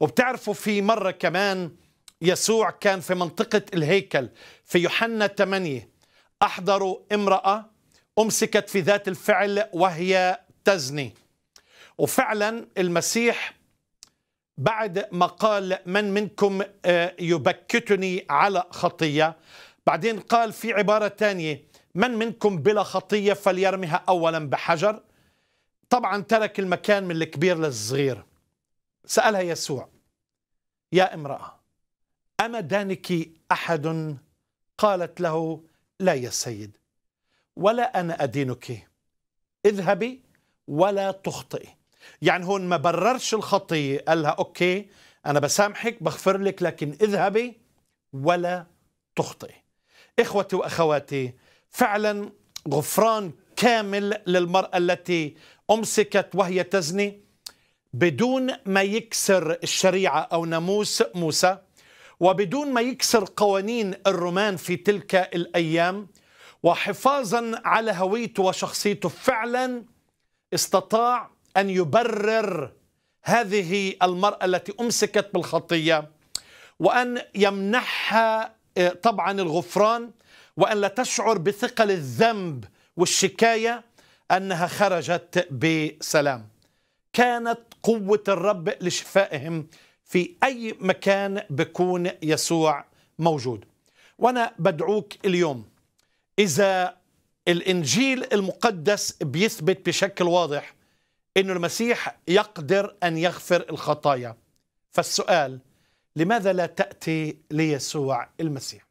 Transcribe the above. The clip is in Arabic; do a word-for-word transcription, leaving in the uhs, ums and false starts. وبتعرفوا في مرة كمان يسوع كان في منطقة الهيكل في يوحنا ثمانية، أحضروا امرأة أمسكت في ذات الفعل وهي تزني. وفعلا المسيح بعد ما قال من منكم يبكتني على خطية، بعدين قال في عبارة تانية من منكم بلا خطية فليرمها أولا بحجر. طبعا ترك المكان من الكبير للصغير. سألها يسوع يا امرأة أما دانك أحد؟ قالت له لا يا سيد ولا أنا أدينك، اذهبي ولا تخطئي. يعني هون ما بررش الخطية، قال لها أوكي أنا بسامحك بغفر لك لكن اذهبي ولا تخطئي. إخوتي وأخواتي فعلا غفران كامل للمرأة التي أمسكت وهي تزني بدون ما يكسر الشريعة أو ناموس موسى، وبدون ما يكسر قوانين الرومان في تلك الأيام، وحفاظا على هويته وشخصيته فعلا استطاع أن يبرر هذه المرأة التي أمسكت بالخطية وأن يمنحها طبعا الغفران، وأن لا تشعر بثقل الذنب والشكاية، أنها خرجت بسلام. كانت قوة الرب لشفائهم في أي مكان بكون يسوع موجود. وأنا بدعوك اليوم إذا الإنجيل المقدس بيثبت بشكل واضح إنه المسيح يقدر أن يغفر الخطايا، فالسؤال لماذا لا تأتي ليسوع المسيح؟